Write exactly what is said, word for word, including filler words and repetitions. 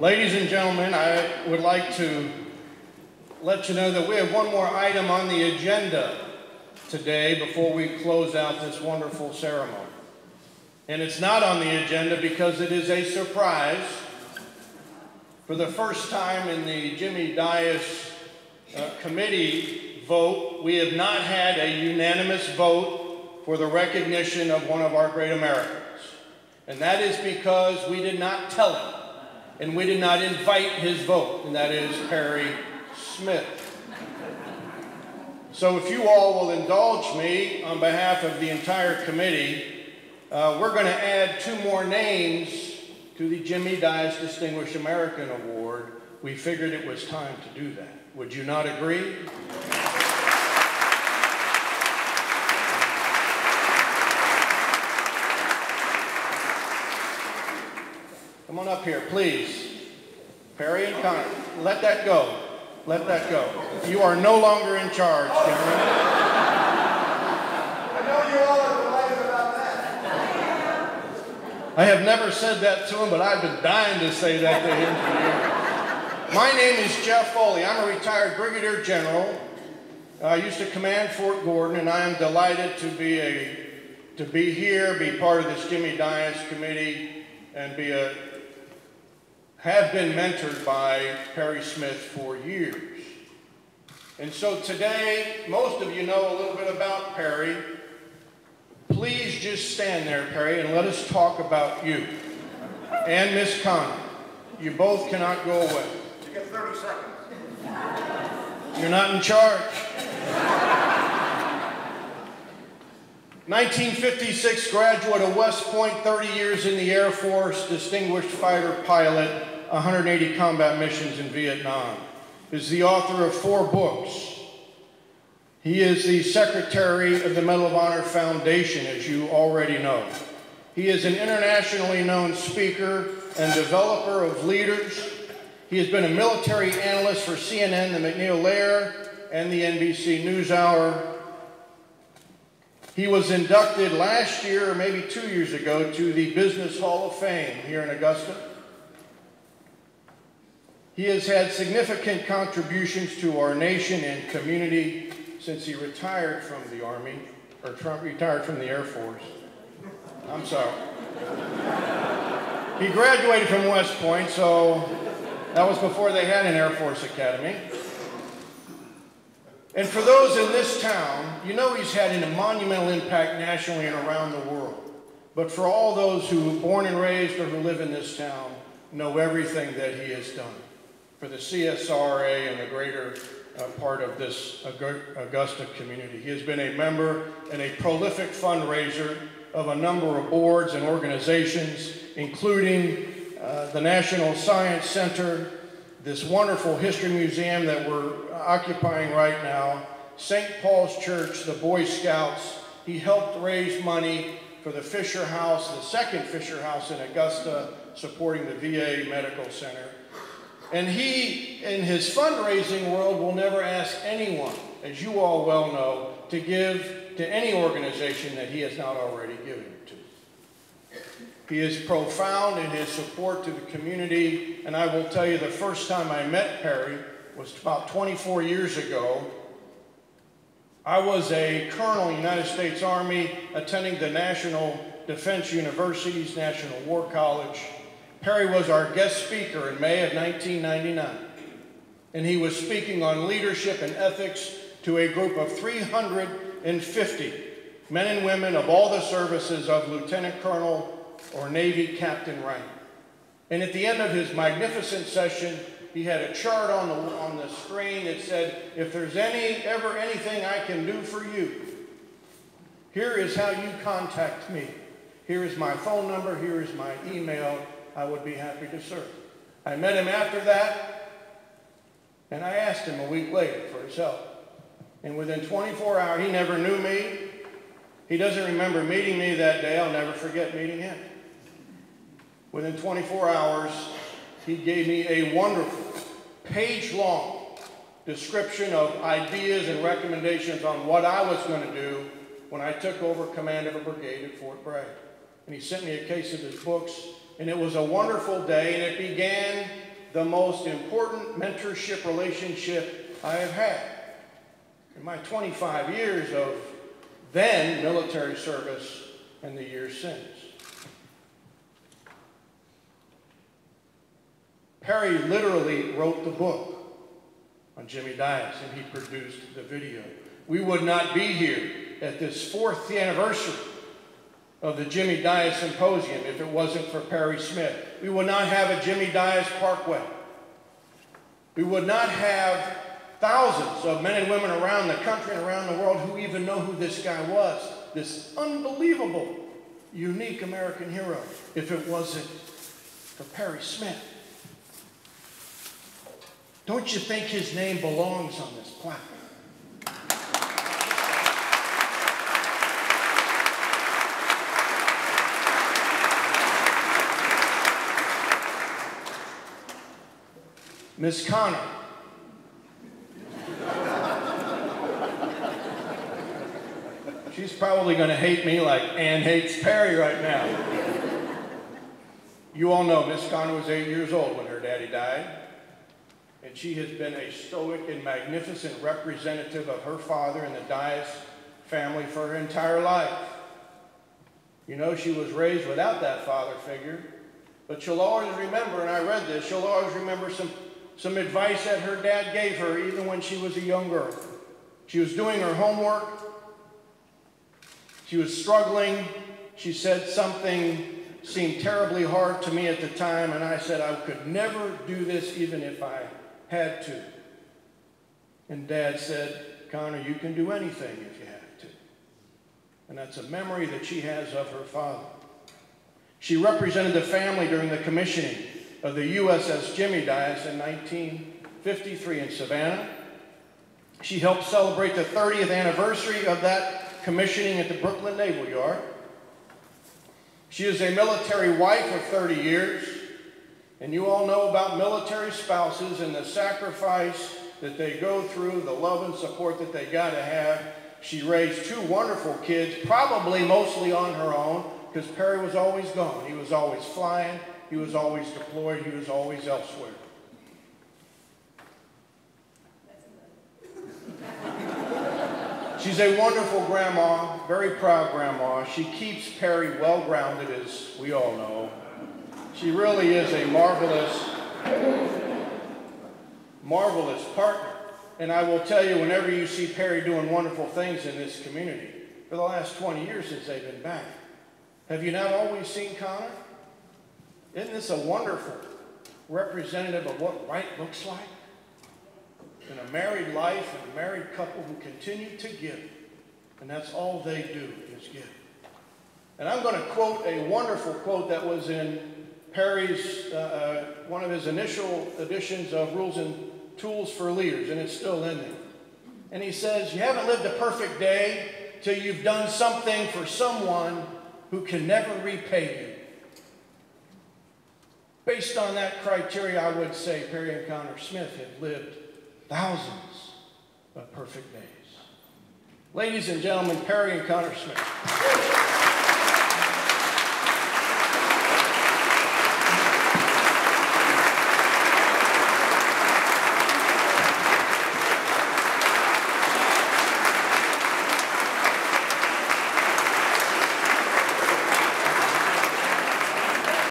Ladies and gentlemen, I would like to let you know that we have one more item on the agenda today before we close out this wonderful ceremony. And it's not on the agenda because it is a surprise. For the first time in the Jimmie Dyess uh, committee vote, we have not had a unanimous vote for the recognition of one of our great Americans. And that is because we did not tell him, and we did not invite his vote, and that is Perry Smith. So if you all will indulge me on behalf of the entire committee, uh, we're going to add two more names to the Jimmie Dyess Distinguished American Award. We figured it was time to do that. Would you not agree? Come on up here, please. Perry and Connor, let that go. Let that go. You are no longer in charge, Cameron. I know you all are delighted about that. I have never said that to him, but I've been dying to say that to him for years. My name is Jeff Foley. I'm a retired brigadier general. I used to command Fort Gordon, and I am delighted to be a to be here, be part of this Jimmie Dyess committee, and be a have been mentored by Perry Smith for years. And so today, most of you know a little bit about Perry. Please just stand there, Perry, and let us talk about you and Miss Connor. You both cannot go away. You get thirty seconds. You're not in charge. nineteen fifty-six graduate of West Point, thirty years in the Air Force, distinguished fighter pilot, one hundred eighty combat missions in Vietnam, is the author of four books. He is the secretary of the Medal of Honor Foundation, as you already know. He is an internationally known speaker and developer of leaders. He has been a military analyst for C N N, the McNeil-Lehrer, and the N B C NewsHour. He was inducted last year, or maybe two years ago, to the Business Hall of Fame here in Augusta. He has had significant contributions to our nation and community since he retired from the Army, or Trump retired from the Air Force. I'm sorry. He graduated from West Point, so that was before they had an Air Force Academy. And for those in this town, you know he's had a monumental impact nationally and around the world. But for all those who were born and raised or who live in this town, know everything that he has done for the C S R A and the greater uh, part of this Augusta community. He has been a member and a prolific fundraiser of a number of boards and organizations, including uh, the National Science Center, this wonderful history museum that we're occupying right now, Saint Paul's Church, the Boy Scouts. He helped raise money for the Fisher House, the second Fisher House in Augusta, supporting the V A Medical Center. And he, in his fundraising world, will never ask anyone, as you all well know, to give to any organization that he has not already given to. He is profound in his support to the community, and I will tell you the first time I met Perry was about twenty-four years ago. I was a colonel in the United States Army, attending the National Defense University's National War College. Perry was our guest speaker in May of nineteen ninety-nine, and he was speaking on leadership and ethics to a group of three hundred fifty men and women of all the services of lieutenant colonel or Navy captain rank. And at the end of his magnificent session, he had a chart on the, on the screen that said, if there's any ever anything I can do for you, here is how you contact me. Here is my phone number, here is my email. I would be happy to serve. I met him after that, and I asked him a week later for his help. And within twenty-four hours, he never knew me. He doesn't remember meeting me that day. I'll never forget meeting him. Within twenty-four hours, he gave me a wonderful, page-long description of ideas and recommendations on what I was going to do when I took over command of a brigade at Fort Bragg. And he sent me a case of his books, and it was a wonderful day, and it began the most important mentorship relationship I have had. In my twenty-five years of then military service and the years since. Perry literally wrote the book on Jimmie Dyess, and he produced the video. We would not be here at this fourth anniversary of the Jimmie Dyess Symposium if it wasn't for Perry Smith. We would not have a Jimmie Dyess Parkway. We would not have thousands of men and women around the country and around the world who even know who this guy was, this unbelievable, unique American hero, if it wasn't for Perry Smith. Don't you think his name belongs on this plaque? Miss Connor, she's probably going to hate me like Ann hates Perry right now. You all know Miss Connor was eight years old when her daddy died. And she has been a stoic and magnificent representative of her father and the Dyess family for her entire life. You know, she was raised without that father figure, but she'll always remember, and I read this, she'll always remember some, some advice that her dad gave her even when she was a young girl. She was doing her homework. She was struggling. She said something seemed terribly hard to me at the time, and I said I could never do this even if I had to. And Dad said, Connor, you can do anything if you have to. And that's a memory that she has of her father. She represented the family during the commissioning of the U S S Jimmie Dyess in nineteen fifty-three in Savannah. She helped celebrate the thirtieth anniversary of that commissioning at the Brooklyn Naval Yard. She is a military wife of thirty years, and you all know about military spouses and the sacrifice that they go through, the love and support that they gotta have. She raised two wonderful kids, probably mostly on her own, because Perry was always gone. He was always flying, he was always deployed, he was always elsewhere. She's a wonderful grandma, very proud grandma. She keeps Perry well-grounded, as we all know. She really is a marvelous, marvelous partner. And I will tell you, whenever you see Perry doing wonderful things in this community, for the last twenty years since they've been back, have you not always seen Connor? Isn't this a wonderful representative of what right looks like? In a married life, and a married couple who continue to give. And that's all they do is give. And I'm going to quote a wonderful quote that was in Perry's, uh, one of his initial editions of Rules and Tools for Leaders, and it's still in there. And he says, you haven't lived a perfect day till you've done something for someone who can never repay you. Based on that criteria, I would say Perry and Connor Smith have lived thousands of perfect days. Ladies and gentlemen, Perry and Connor Smith.